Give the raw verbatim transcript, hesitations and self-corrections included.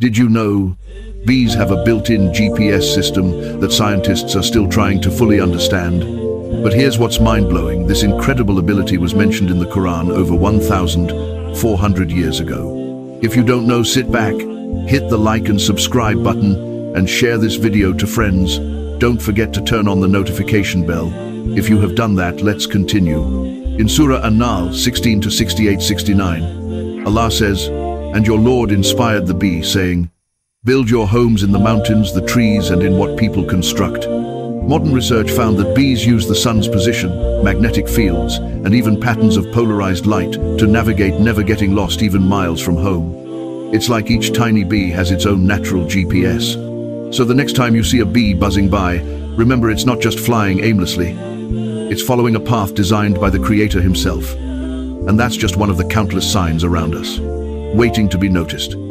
Did you know bees have a built-in G P S system that scientists are still trying to fully understand? But here's what's mind-blowing. This incredible ability was mentioned in the Quran over one thousand four hundred years ago. If you don't know, sit back, hit the like and subscribe button, and share this video to friends. Don't forget to turn on the notification bell. If you have done that, let's continue. In Surah An-Nahl sixteen to sixty-eight sixty-nine, Allah says, "And your Lord inspired the bee, saying, 'Build your homes in the mountains, the trees, and in what people construct.'" Modern research found that bees use the sun's position, magnetic fields, and even patterns of polarized light to navigate, never getting lost even miles from home. It's like each tiny bee has its own natural G P S. So the next time you see a bee buzzing by, remember it's not just flying aimlessly. It's following a path designed by the Creator himself. And that's just one of the countless signs around us, waiting to be noticed.